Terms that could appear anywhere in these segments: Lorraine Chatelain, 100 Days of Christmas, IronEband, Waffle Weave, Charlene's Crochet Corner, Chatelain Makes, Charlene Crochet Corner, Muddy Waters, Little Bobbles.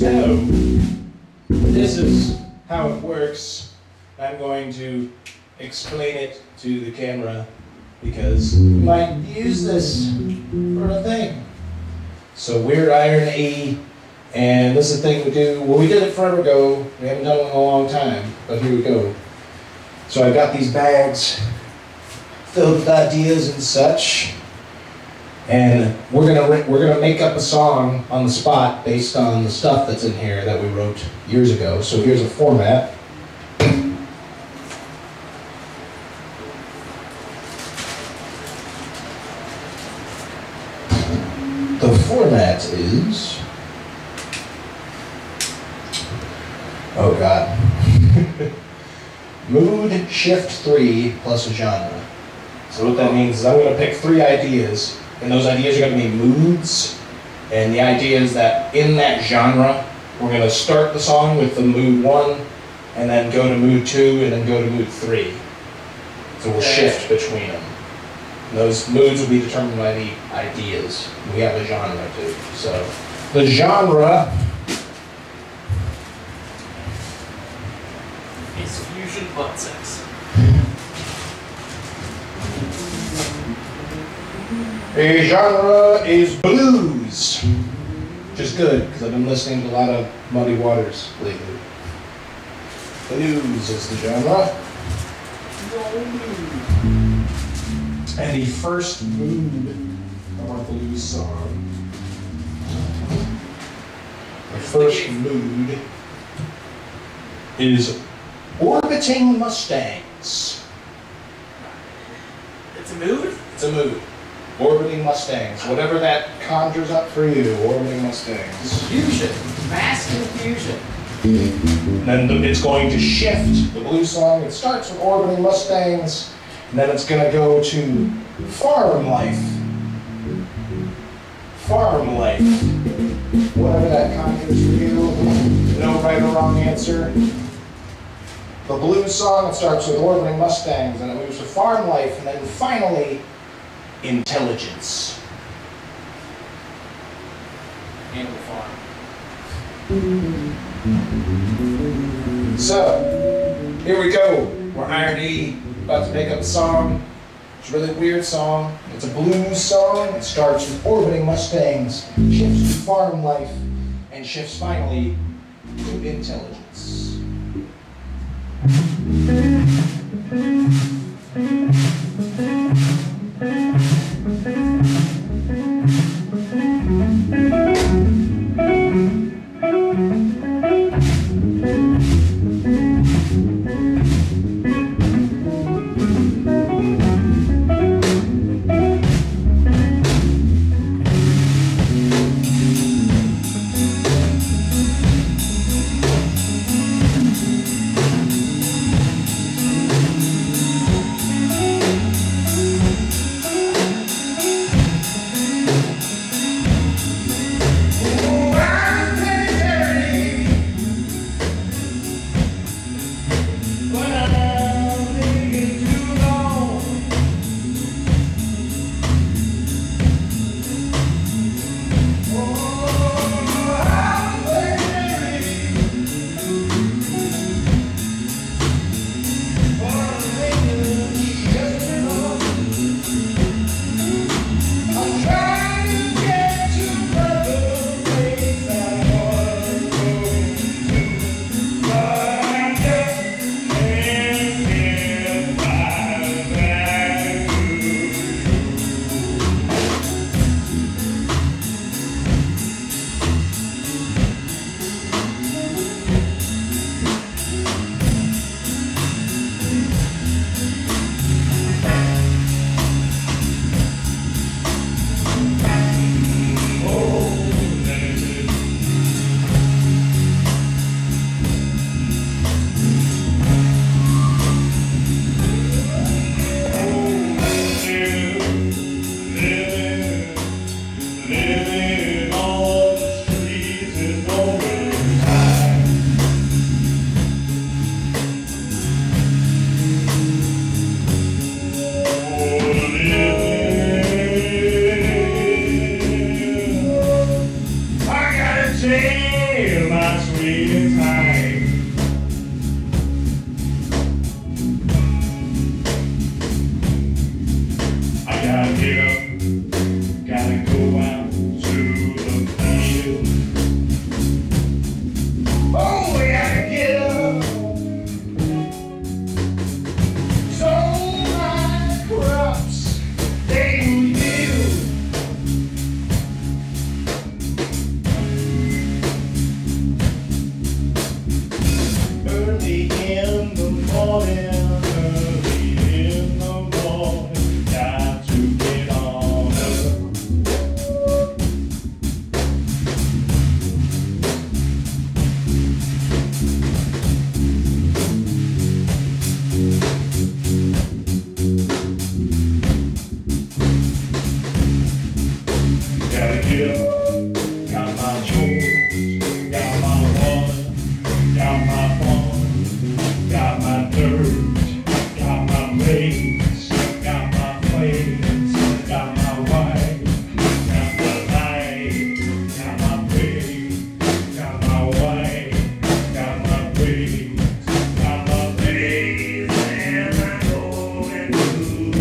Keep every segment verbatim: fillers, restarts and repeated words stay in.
So, this is how it works. I'm going to explain it to the camera because you might use this for a thing. So we're Iron E, and this is the thing we do. Well, we did it forever ago. We haven't done it in a long time, but here we go. So I've got these bags filled with ideas and such, and we're gonna we're gonna make up a song on the spot based on the stuff that's in here that we wrote years ago. So here's a format. The format is, oh god, mood shift three plus a genre. So what that means is I'm going to pick three ideas, and those ideas are going to be moods, and the idea is that in that genre, we're going to start the song with the mood one, and then go to mood two, and then go to mood three. So we'll shift between them. Those moods will be determined by the ideas. We have a genre too. So the genre is fusion butt sex. The genre is blues. Which is good, because I've been listening to a lot of Muddy Waters lately. Blues is the genre. No. And the first mood of our blues song, the first mood is orbiting Mustangs. It's a mood? It's a mood. Orbiting Mustangs. Whatever that conjures up for you, orbiting Mustangs. Fusion. Mass confusion. And then it's going to shift. The blues song, it starts with orbiting Mustangs. And then it's going to go to farm life. Farm life. Whatever that conjures for you. No right or wrong answer. The blues song, it starts with orbiting Mustangs, and it moves to farm life, and then finally, intelligence. Animal farm. So, here we go. We're Iron E. About to make up a song. It's a really weird song. It's a blues song. It starts with orbiting Mustangs, shifts to farm life, and shifts finally to intelligence. sail, my sweetheart. I gotta get up, gotta go out to the field. Oh, I gotta get up, so my crops, they yield. Early in the morning, early in the morning, got to get on up. Gotta get up, got my chores, got my water, got my phone. Got my dirt, got my maids, got my plates, got my wife, got my life, got my baby, got my wife, got my baby, got my baby, and I'm going to hell.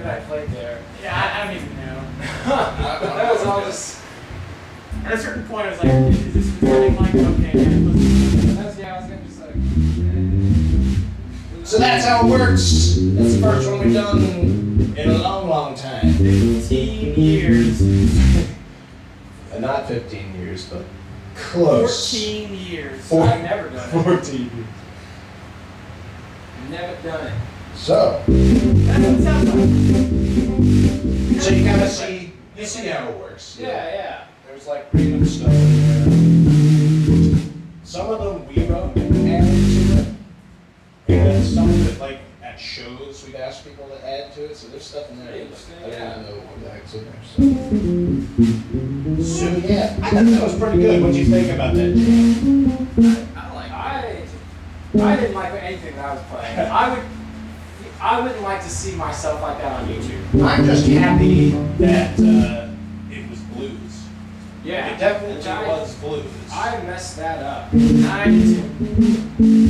I played there. Yeah, I, I don't even know. That was all just. At a certain point, I was like, "Is this really like okay?" And that's yeah, I was gonna just like. Eh. So that's how it works. That's the first one we've done. in a long, long time. fifteen years. Not fifteen years, but close. fourteen years. Four, I've never done it. fourteen years. Never done it. So. That's what it sounds like. So you kind of see, you see how it works. Yeah, yeah. yeah. There's like random stuff in there. Some of them we wrote and added to it. And then some of it, like at shows, we'd ask people to add to it. So there's stuff in there. Yeah, I don't yeah. know what the heck's in there. So. so yeah, I thought that was pretty good. What do you think about that, Jay? I like. I I didn't like anything that I was playing. I would. I wouldn't like to see myself like that on YouTube. I'm just happy that uh, it was blues. Yeah, it definitely I, was blues. I messed that up. I did too.